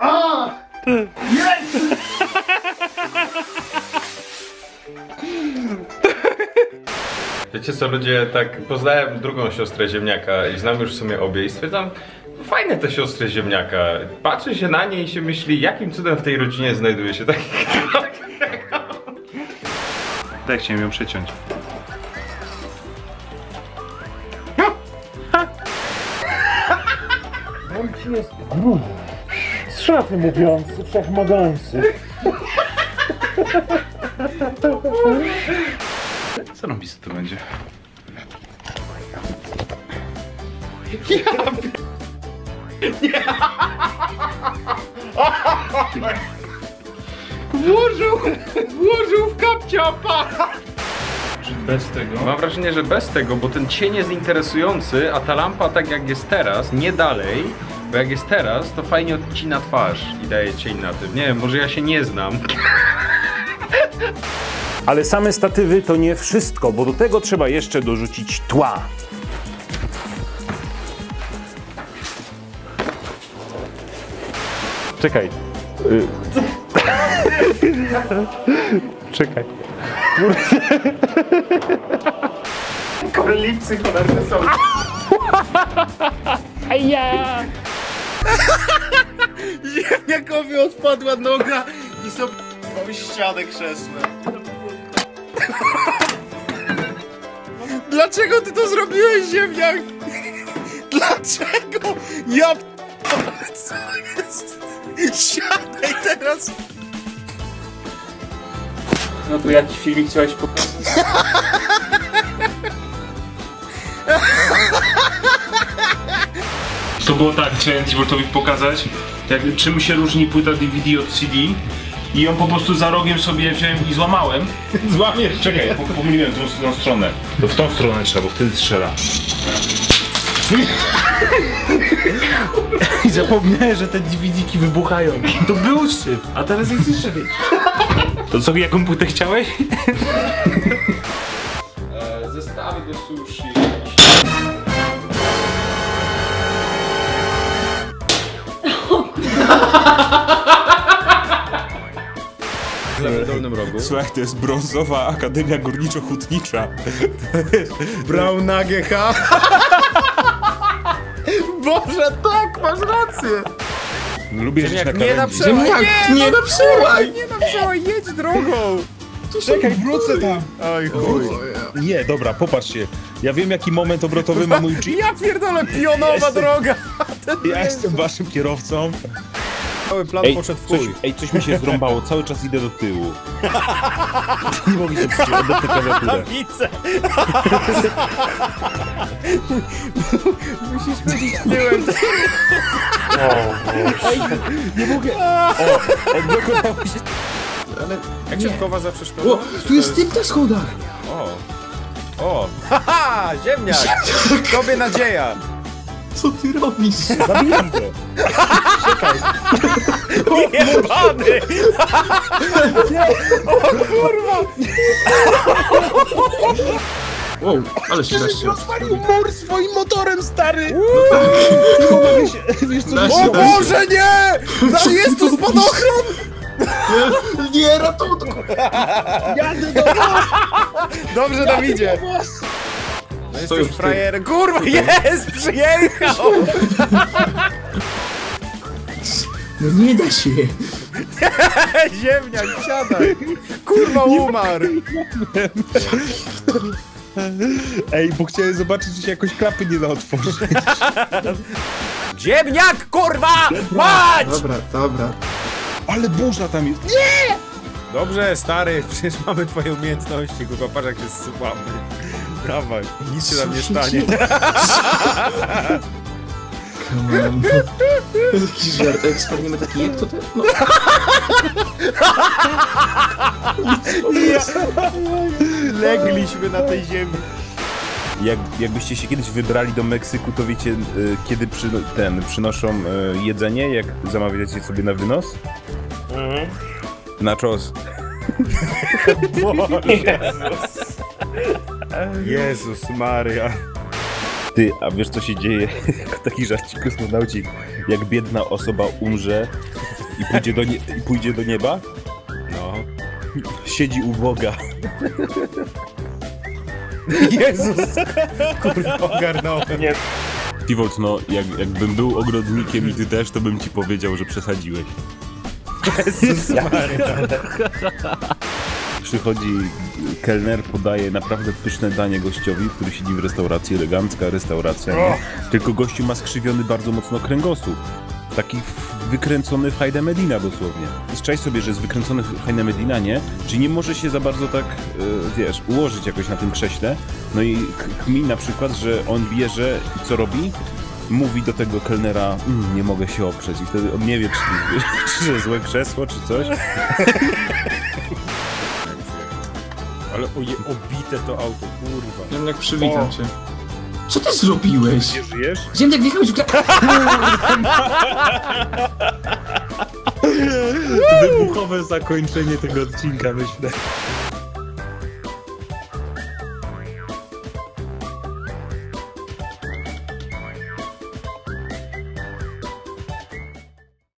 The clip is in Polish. Ah! Yes! Wiecie co, ludzie, tak poznałem drugą siostrę Ziemniaka i znam już w sumie obie i stwierdzam, fajne te siostry Ziemniaka. Patrzy się na nie i się myśli, jakim cudem w tej rodzinie znajduje się taki tak chciałem ją przyciąć. Mój jest z szafy mówiąc, wszechmogący. Co robisz, co to będzie? Nie! Włożył w kapcie aparat! Bez tego? Mam wrażenie, że bez tego, bo ten cień jest interesujący, a ta lampa tak jak jest teraz, nie dalej, bo jak jest teraz, to fajnie odcina twarz i daje cień na tym. Nie wiem, może ja się nie znam. Ale same statywy to nie wszystko, bo do tego trzeba jeszcze dorzucić tła. Czekaj. Czekaj. Korlipsy cholerny są. Aja! Ziemniakowi odpadła noga i sobie mam ścianę krzesłem. Dlaczego ty to zrobiłeś, Ziemniak? Dlaczego? Ja co jest? Siadaj teraz! No to jaki filmik chciałeś pokazać? To było tak, chciałem TivoltGamesowi pokazać, czym się różni płyta DVD od CD. I ją po prostu za rogiem sobie wziąłem i złamałem. Złamiesz? Czekaj, pomyliłem tą stronę. To w tą stronę trzeba, bo wtedy strzela. I zapomniałem, że te DVD-ki wybuchają. To był szyb, a teraz jest jeszcze większy. To co, jaką płytę chciałeś? Zestawy do sushi. W dolnym rogu. Słuchaj, to jest brązowa akademia górniczo-hutnicza. Brown na GH. Boże, tak, masz rację. Lubię Ziemniak, na nie naprzewaj, nie naprzewaj, jedź drogą. Czekaj, wrócę tam. Oj, chuj. Nie, dobra, popatrzcie. Ja wiem, jaki moment obrotowy ma mój jeep. Ja pierdolę, pionowa droga. Ja jestem waszym kierowcą. Cały plan poszedł w chuj. Ej, coś mi się zrąbało, cały czas idę do tyłu. Nie mogę się przyjść, oddać tę klawiaturę. Musisz chodzić tyłem. Nie mogę. O, odblokowało się. Ale jak się kowa zawsze szkoda. O, tu jest typ na schodach. O. Haha, Ziemniak. Tobie nadzieja. Co ty robisz? Zabijam go! Czekaj! Jebany! O kurwa! Wow, ale się zaśnił! Rozwalił mur swoim motorem, stary! O Boże, nie! Jest tu spadochron! Nie, ratunku! Jadę do was! Dobrze, Dawidzie! Jesteś frajer, kurwa, jest! Przyjechał! No nie da się! Ziemniak, siadaj! Kurwa, umarł! Ej, bo chciałem zobaczyć, czy się jakoś klapy nie da otworzyć. Ziemniak, kurwa! Mać! Dobra. Ale burza tam jest! Nie! Dobrze, stary, przecież mamy twoje umiejętności, kurwa, patrz jak się zsypamy. Dawaj, nic się nam nie stanie. Come on. To jest jakiś żart, jak spadniemy taki jak to ten? No. Legliśmy na tej ziemi. Jakbyście się kiedyś wybrali do Meksyku, to wiecie, kiedy przynoszą jedzenie, jak zamawiacie sobie na wynos? Nachos. Boże. Jezus Maria. Ty, a wiesz co się dzieje? Taki żarcik kosmonaucik. Jak biedna osoba umrze i pójdzie do nieba? No. Siedzi u Boga. Jezus! Kurwa, ogarnąłem. Nie. Tivolt, no, jakbym był ogrodnikiem i ty też, to bym ci powiedział, że przesadziłeś. Jezus Maria. Przychodzi kelner, podaje naprawdę pyszne danie gościowi, który siedzi w restauracji, elegancka restauracja, nie? Tylko gościu ma skrzywiony bardzo mocno kręgosłup. Taki wykręcony w Haida Medina dosłownie. Zczaj sobie, że jest wykręcony w Haida Medina, nie? Czyli nie może się za bardzo tak, wiesz, ułożyć jakoś na tym krześle. No i kmi na przykład, że on bierze, co robi? Mówi do tego kelnera, nie mogę się oprzeć. I wtedy on nie wie, czy złe krzesło, czy coś. Ale oje, obite to auto, kurwa. Ziemniak, przywitam cię. Co ty zrobiłeś? Nie żyjesz? Ziemniak, wjechałeś w grę. Wybuchowe zakończenie tego odcinka, myślę.